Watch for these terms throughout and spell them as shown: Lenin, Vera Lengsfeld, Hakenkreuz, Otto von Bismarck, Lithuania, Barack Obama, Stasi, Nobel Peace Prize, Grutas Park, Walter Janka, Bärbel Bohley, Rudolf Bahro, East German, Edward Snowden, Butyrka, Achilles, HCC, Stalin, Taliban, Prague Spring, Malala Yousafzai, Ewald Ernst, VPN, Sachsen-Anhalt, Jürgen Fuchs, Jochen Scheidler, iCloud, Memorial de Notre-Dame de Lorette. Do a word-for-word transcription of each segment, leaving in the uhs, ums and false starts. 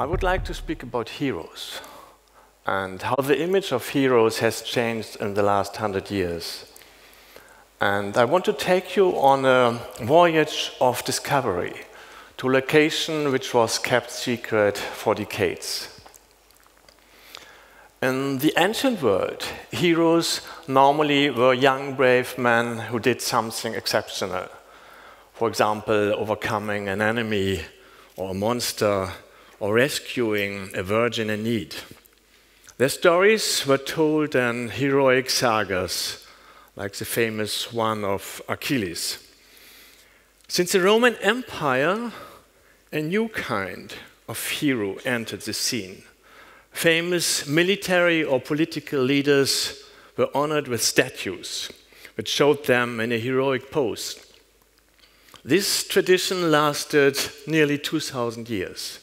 I would like to speak about heroes and how the image of heroes has changed in the last hundred years. And I want to take you on a voyage of discovery to a location which was kept secret for decades. In the ancient world, heroes normally were young, brave men who did something exceptional. For example, overcoming an enemy or a monster or rescuing a virgin in need. Their stories were told in heroic sagas, like the famous one of Achilles. Since the Roman Empire, a new kind of hero entered the scene. Famous military or political leaders were honored with statues, which showed them in a heroic pose. This tradition lasted nearly two thousand years.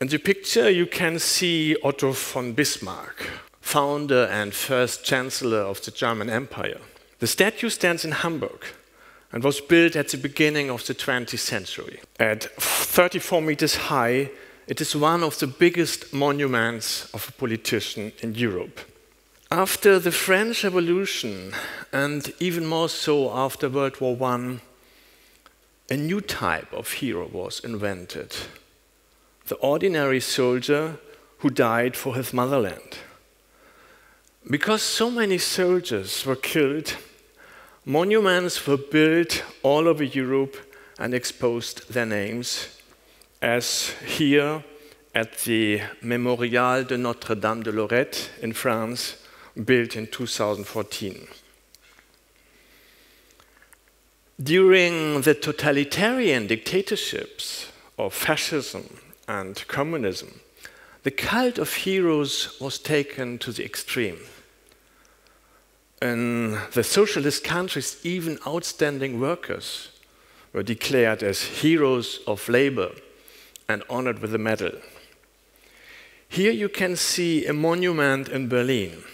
In the picture, you can see Otto von Bismarck, founder and first chancellor of the German Empire. The statue stands in Hamburg and was built at the beginning of the twentieth century. At thirty-four meters high, it is one of the biggest monuments of a politician in Europe. After the French Revolution, and even more so after World War One, a new type of hero was invented. The ordinary soldier who died for his motherland. Because so many soldiers were killed, monuments were built all over Europe and exposed their names, as here at the Memorial de Notre-Dame de Lorette in France, built in two thousand fourteen. During the totalitarian dictatorships of fascism and communism, the cult of heroes was taken to the extreme. In the socialist countries, even outstanding workers were declared as heroes of labor and honored with a medal. Here you can see a monument in Berlin,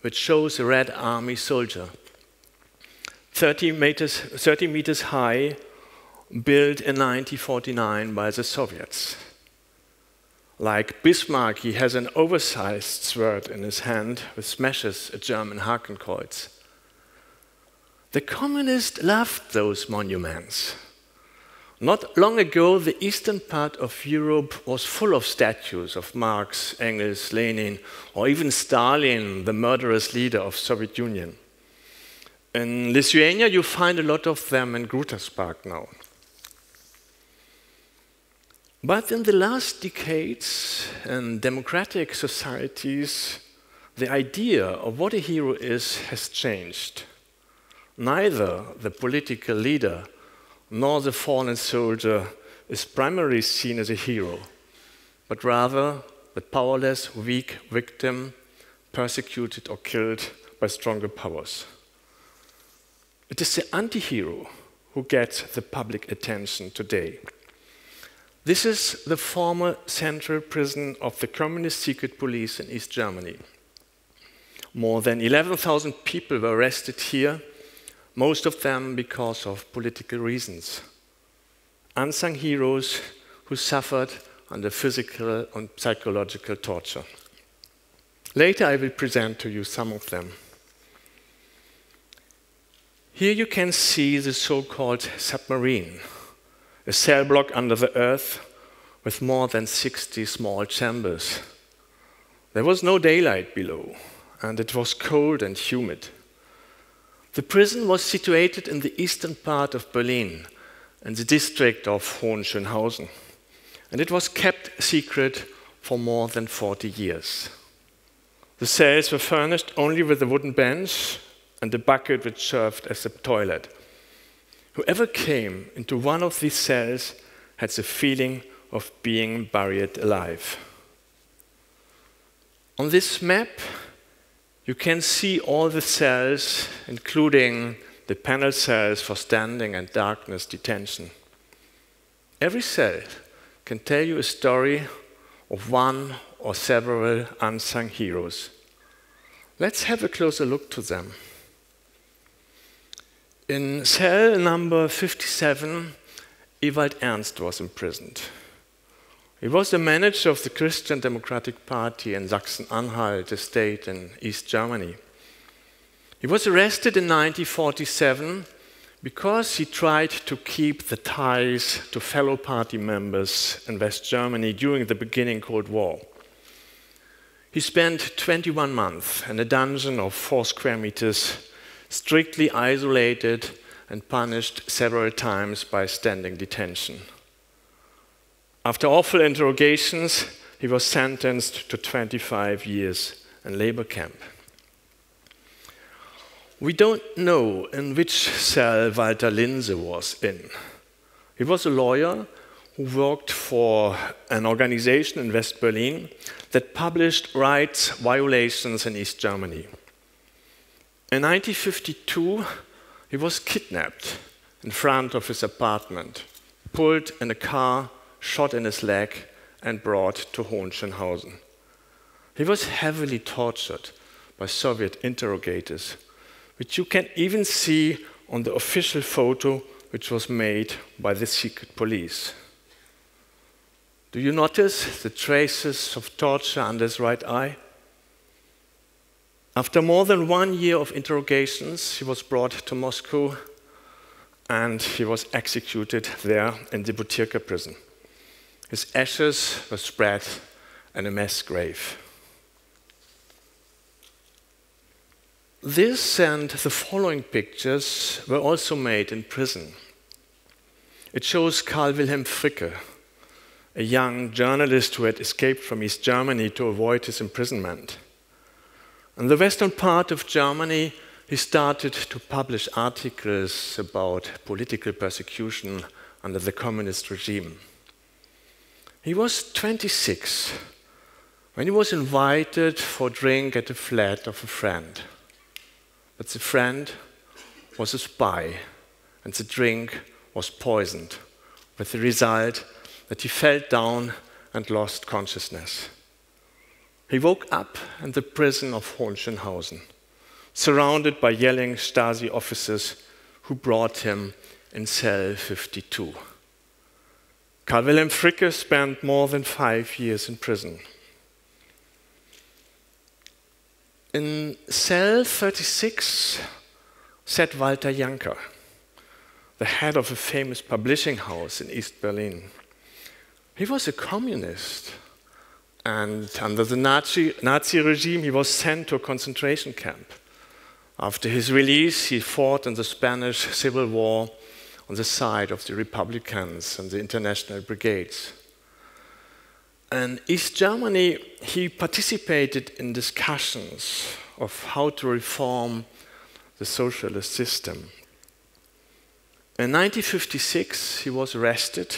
which shows a Red Army soldier, thirty meters, thirty meters high, built in nineteen forty-nine by the Soviets. Like Bismarck, he has an oversized sword in his hand, which smashes a German Hakenkreuz. The communists loved those monuments. Not long ago, the eastern part of Europe was full of statues of Marx, Engels, Lenin, or even Stalin, the murderous leader of the Soviet Union. In Lithuania, you find a lot of them in Grutas Park now. But in the last decades, in democratic societies, the idea of what a hero is has changed. Neither the political leader nor the fallen soldier is primarily seen as a hero, but rather the powerless, weak victim persecuted or killed by stronger powers. It is the anti-hero who gets the public attention today. This is the former central prison of the communist secret police in East Germany. More than eleven thousand people were arrested here, most of them because of political reasons. Unsung heroes who suffered under physical and psychological torture. Later I will present to you some of them. Here you can see the so-called submarine, a cell block under the earth with more than sixty small chambers. There was no daylight below, and it was cold and humid. The prison was situated in the eastern part of Berlin, in the district of Hohenschönhausen, and it was kept secret for more than forty years. The cells were furnished only with a wooden bench and a bucket which served as a toilet. Whoever came into one of these cells had the feeling of being buried alive. On this map, you can see all the cells, including the panel cells for standing and darkness detention. Every cell can tell you a story of one or several unsung heroes. Let's have a closer look to them. In cell number fifty-seven, Ewald Ernst was imprisoned. He was the manager of the Christian Democratic Party in Sachsen-Anhalt, a state in East Germany. He was arrested in nineteen forty-seven because he tried to keep the ties to fellow party members in West Germany during the beginning Cold War. He spent twenty-one months in a dungeon of four square meters, strictly isolated and punished several times by standing detention. After awful interrogations, he was sentenced to twenty-five years in labor camp. We don't know in which cell Walter Linse was in. He was a lawyer who worked for an organization in West Berlin that published rights violations in East Germany. In nineteen fifty-two, he was kidnapped in front of his apartment, pulled in a car, shot in his leg, and brought to Hohenschönhausen. He was heavily tortured by Soviet interrogators, which you can even see on the official photo which was made by the secret police. Do you notice the traces of torture under his right eye? After more than one year of interrogations, he was brought to Moscow and he was executed there in the Butyrka prison. His ashes were spread in a mass grave. This and the following pictures were also made in prison. It shows Karl Wilhelm Fricke, a young journalist who had escaped from East Germany to avoid his imprisonment. In the western part of Germany, he started to publish articles about political persecution under the communist regime. He was twenty-six when he was invited for a drink at the flat of a friend. But the friend was a spy, and the drink was poisoned, with the result that he fell down and lost consciousness. He woke up in the prison of Hohenschönhausen, surrounded by yelling Stasi officers who brought him in cell fifty-two. Karl Wilhelm Fricke spent more than five years in prison. In cell thirty-six sat Walter Janka, the head of a famous publishing house in East Berlin. He was a communist, and under the Nazi, Nazi regime he was sent to a concentration camp. After his release he fought in the Spanish Civil War on the side of the Republicans and the International Brigades. In East Germany, he participated in discussions of how to reform the socialist system. In nineteen fifty-six, he was arrested,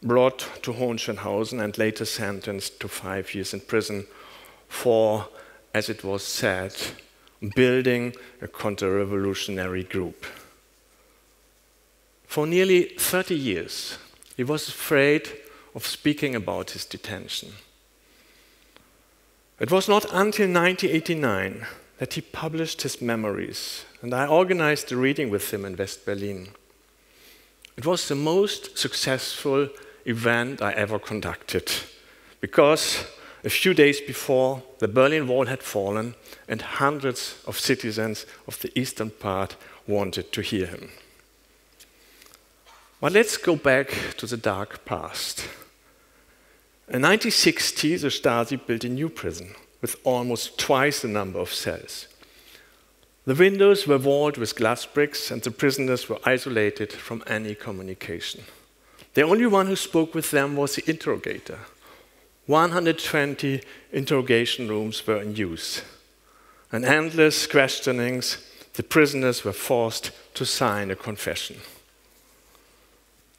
brought to Hohenschönhausen, and later sentenced to five years in prison for, as it was said, building a counter-revolutionary group. For nearly thirty years, he was afraid of speaking about his detention. It was not until nineteen eighty-nine that he published his memories, and I organized a reading with him in West Berlin. It was the most successful event I ever conducted, because a few days before, the Berlin Wall had fallen, and hundreds of citizens of the eastern part wanted to hear him. But let's go back to the dark past. In nineteen sixty, the Stasi built a new prison with almost twice the number of cells. The windows were walled with glass bricks, and the prisoners were isolated from any communication. The only one who spoke with them was the interrogator. one hundred twenty interrogation rooms were in use. In endless questionings, the prisoners were forced to sign a confession.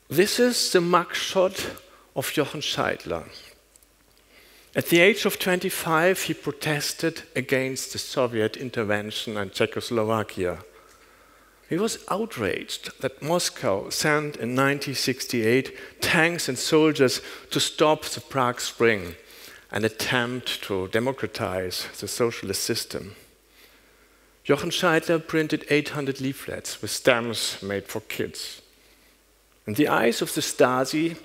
This is the mugshot of Jochen Scheidler. At the age of twenty-five, he protested against the Soviet intervention in Czechoslovakia. He was outraged that Moscow sent in nineteen sixty-eight tanks and soldiers to stop the Prague Spring, an attempt to democratize the socialist system. Jochen Scheidler printed eight hundred leaflets with stamps made for kids. In the eyes of the Stasi,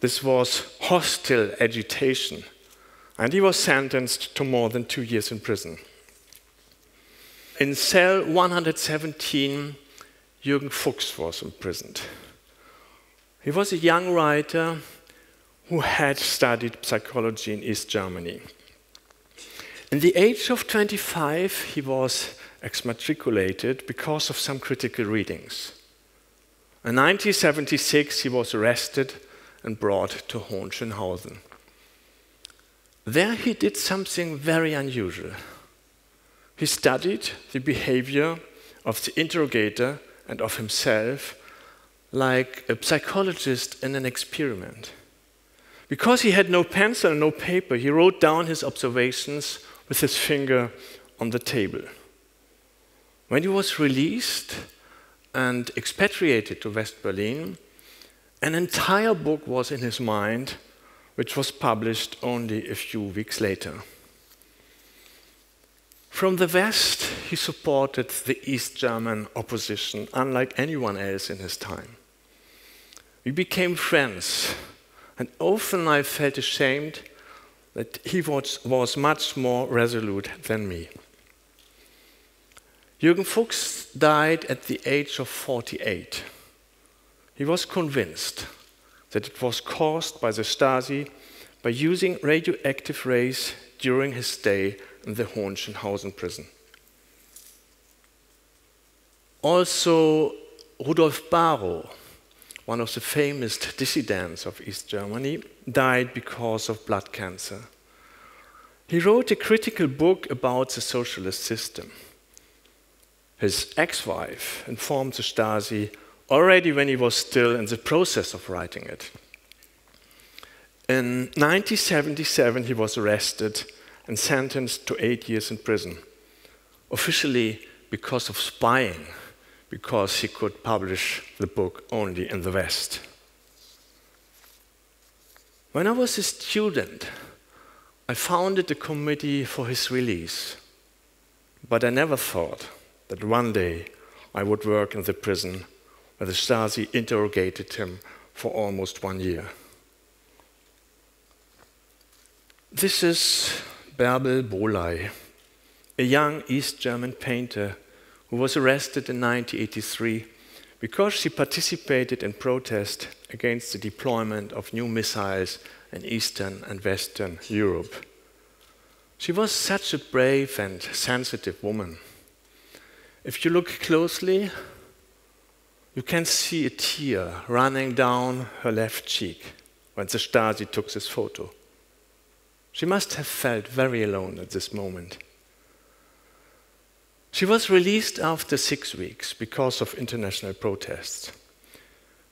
This was hostile agitation, and he was sentenced to more than two years in prison. In cell one hundred seventeen, Jürgen Fuchs was imprisoned. He was a young writer who had studied psychology in East Germany. In the age of twenty-five, he was exmatriculated because of some critical readings. In nineteen seventy-six, he was arrested and brought to Hohenschönhausen. There he did something very unusual. He studied the behavior of the interrogator and of himself like a psychologist in an experiment. Because he had no pencil and no paper, he wrote down his observations with his finger on the table. When he was released and expatriated to West Berlin, an entire book was in his mind, which was published only a few weeks later. From the West, he supported the East German opposition, unlike anyone else in his time. We became friends, and often I felt ashamed that he was, was much more resolute than me. Jürgen Fuchs died at the age of forty-eight. He was convinced that it was caused by the Stasi by using radioactive rays during his stay in the Hohenschönhausen prison. Also, Rudolf Bahro, one of the famous dissidents of East Germany, died because of blood cancer. He wrote a critical book about the socialist system. His ex-wife informed the Stasi already when he was still in the process of writing it. In nineteen seventy-seven, he was arrested and sentenced to eight years in prison, officially because of spying, because he could publish the book only in the West. When I was a student, I founded a committee for his release, but I never thought that one day I would work in the prison where the Stasi interrogated him for almost one year. This is Bärbel Bohley, a young East German painter who was arrested in nineteen eighty-three because she participated in protest against the deployment of new missiles in Eastern and Western Europe. She was such a brave and sensitive woman. If you look closely, you can see a tear running down her left cheek when the Stasi took this photo. She must have felt very alone at this moment. She was released after six weeks because of international protests.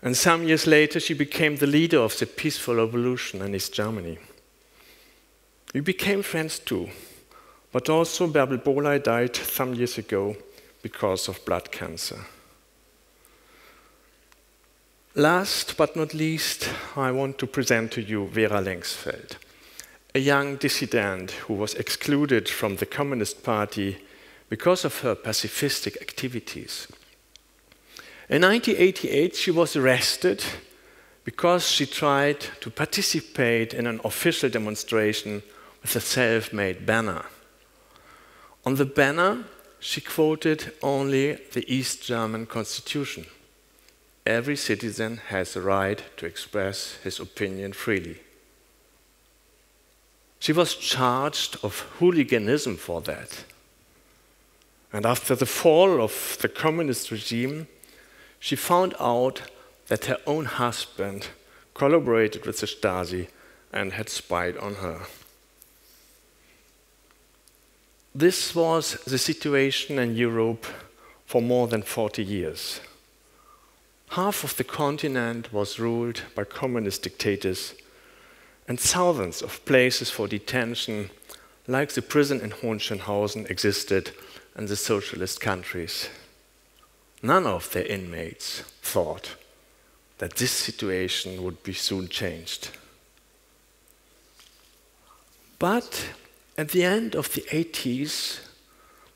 And some years later, she became the leader of the peaceful revolution in East Germany. We became friends too, but also Bärbel Bohley died some years ago because of blood cancer. Last but not least, I want to present to you Vera Lengsfeld, a young dissident who was excluded from the Communist Party because of her pacifistic activities. In nineteen eighty-eight, she was arrested because she tried to participate in an official demonstration with a self-made banner. On the banner, she quoted only the East German constitution. Every citizen has the right to express his opinion freely. She was charged of hooliganism for that. And after the fall of the communist regime, she found out that her own husband collaborated with the Stasi and had spied on her. This was the situation in Europe for more than forty years. Half of the continent was ruled by communist dictators, and thousands of places for detention, like the prison in Hohenschönhausen, existed in the socialist countries. None of their inmates thought that this situation would be soon changed. But at the end of the eighties,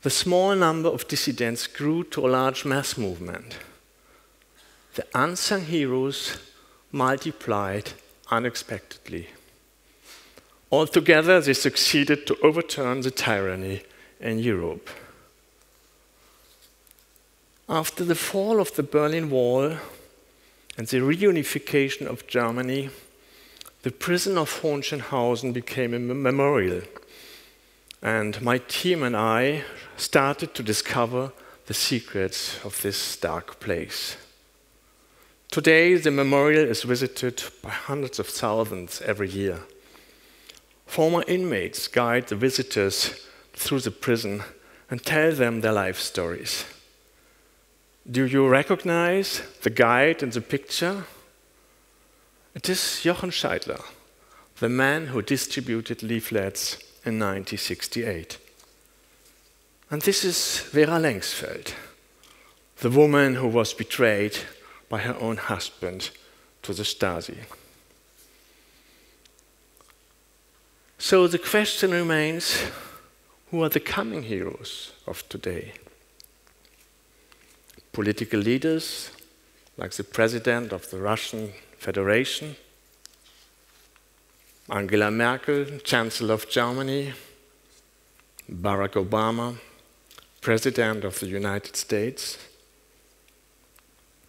the small number of dissidents grew to a large mass movement. The unsung heroes multiplied unexpectedly. Altogether, they succeeded to overturn the tyranny in Europe. After the fall of the Berlin Wall and the reunification of Germany, the prison of Hohenschönhausen became a memorial, and my team and I started to discover the secrets of this dark place. Today, the memorial is visited by hundreds of thousands every year. Former inmates guide the visitors through the prison and tell them their life stories. Do you recognize the guide in the picture? It is Jochen Scheidler, the man who distributed leaflets in nineteen sixty-eight. And this is Vera Lengsfeld, the woman who was betrayed by her own husband to the Stasi. So the question remains, who are the coming heroes of today? Political leaders, like the president of the Russian Federation, Angela Merkel, Chancellor of Germany, Barack Obama, President of the United States,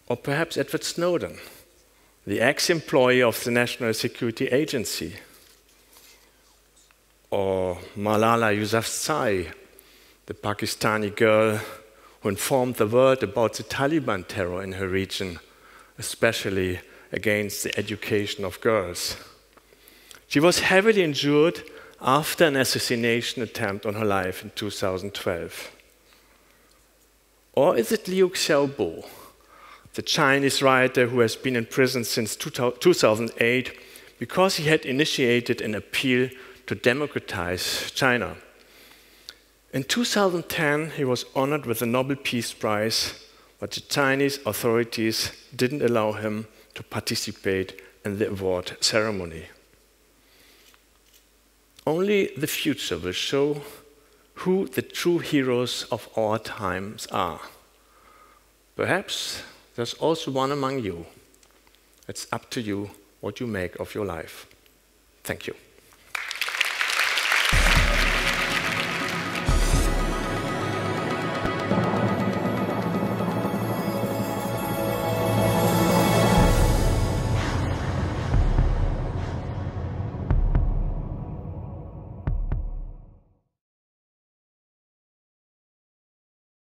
or perhaps Edward Snowden, the ex-employee of the National Security Agency, or Malala Yousafzai, the Pakistani girl who informed the world about the Taliban terror in her region, especially against the education of girls. She was heavily injured after an assassination attempt on her life in two thousand twelve. Or is it Liu Xiaobo, the Chinese writer who has been in prison since two thousand eight because he had initiated an appeal to democratize China? In two thousand ten, he was honored with the Nobel Peace Prize, but the Chinese authorities didn't allow him to participate in the award ceremony. Only the future will show who the true heroes of our times are. Perhaps there's also one among you. It's up to you what you make of your life. Thank you.